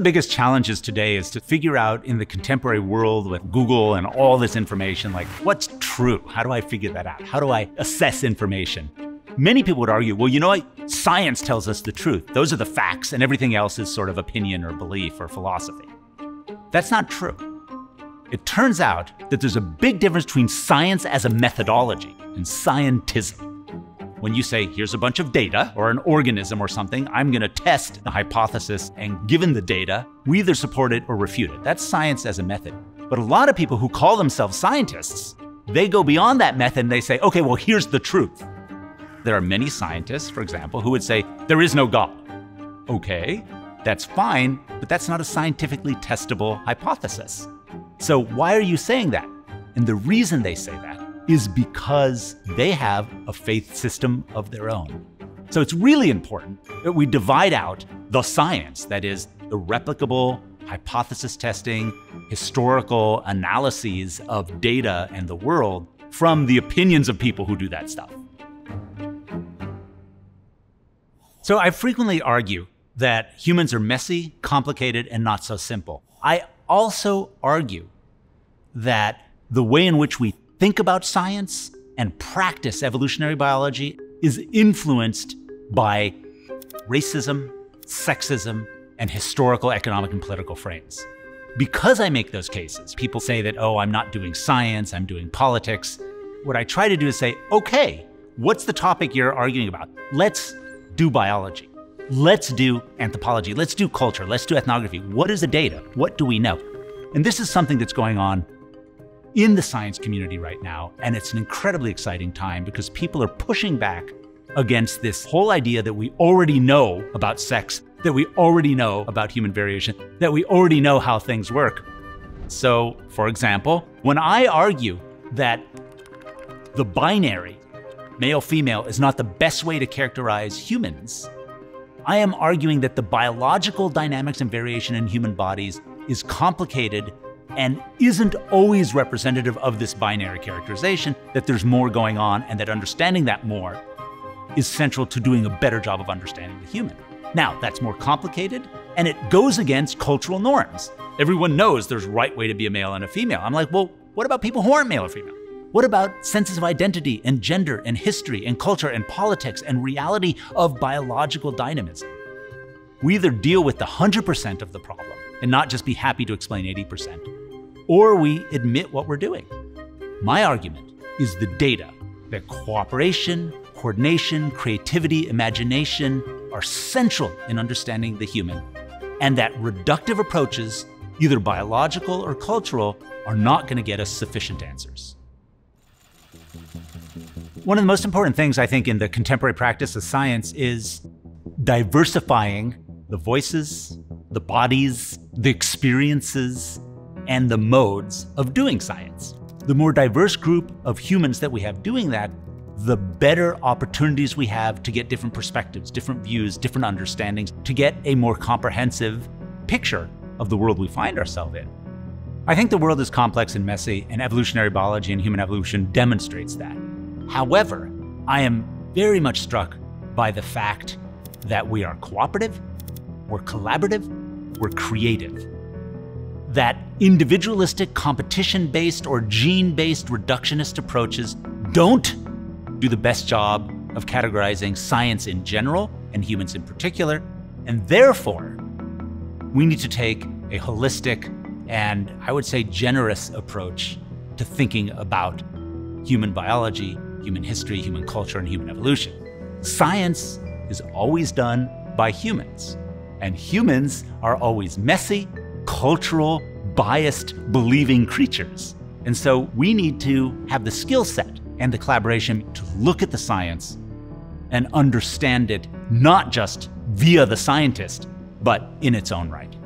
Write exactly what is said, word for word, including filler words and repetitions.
the biggest challenges today is to figure out in the contemporary world with Google and all this information, like what's true? How do I figure that out? How do I assess information? Many people would argue, well, you know what? Science tells us the truth. Those are the facts and everything else is sort of opinion or belief or philosophy. That's not true. It turns out that there's a big difference between science as a methodology and scientism. When you say, here's a bunch of data or an organism or something, I'm gonna test the hypothesis, and given the data, we either support it or refute it. That's science as a method. But a lot of people who call themselves scientists, they go beyond that method and they say, okay, well, here's the truth. There are many scientists, for example, who would say, there is no God. Okay, that's fine, but that's not a scientifically testable hypothesis. So why are you saying that? And the reason they say that is because they have a faith system of their own. So it's really important that we divide out the science, that is, the replicable hypothesis testing, historical analyses of data and the world, from the opinions of people who do that stuff. So I frequently argue that humans are messy, complicated, and not so simple. I also argue that the way in which we think about science and practice evolutionary biology is influenced by racism, sexism, and historical economic and political frames. Because I make those cases, people say that, oh, I'm not doing science, I'm doing politics. What I try to do is say, okay, what's the topic you're arguing about? Let's do biology. Let's do anthropology. Let's do culture. Let's do ethnography. What is the data? What do we know? And this is something that's going on in the science community right now, and it's an incredibly exciting time because people are pushing back against this whole idea that we already know about sex, that we already know about human variation, that we already know how things work. So, for example, when I argue that the binary, male-female, is not the best way to characterize humans, I am arguing that the biological dynamics and variation in human bodies is complicated and isn't always representative of this binary characterization, that there's more going on and that understanding that more is central to doing a better job of understanding the human. Now, that's more complicated and it goes against cultural norms. Everyone knows there's a right way to be a male and a female. I'm like, well, what about people who aren't male or female? What about senses of identity and gender and history and culture and politics and reality of biological dynamism? We either deal with the one hundred percent of the problem and not just be happy to explain eighty percent, or we admit what we're doing. My argument is the data, that cooperation, coordination, creativity, imagination are central in understanding the human, and that reductive approaches, either biological or cultural, are not going to get us sufficient answers. One of the most important things, I think, in the contemporary practice of science is diversifying the voices, the bodies, the experiences, and the modes of doing science. The more diverse group of humans that we have doing that, the better opportunities we have to get different perspectives, different views, different understandings, to get a more comprehensive picture of the world we find ourselves in. I think the world is complex and messy, and evolutionary biology and human evolution demonstrates that. However, I am very much struck by the fact that we are cooperative, we're collaborative, we're creative. That individualistic, competition-based, or gene-based reductionist approaches don't do the best job of categorizing science in general and humans in particular, and therefore, we need to take a holistic and, I would say, generous approach to thinking about human biology, human history, human culture, and human evolution. Science is always done by humans, and humans are always messy, cultural, biased, believing creatures. And so we need to have the skill set and the collaboration to look at the science and understand it, not just via the scientist, but in its own right.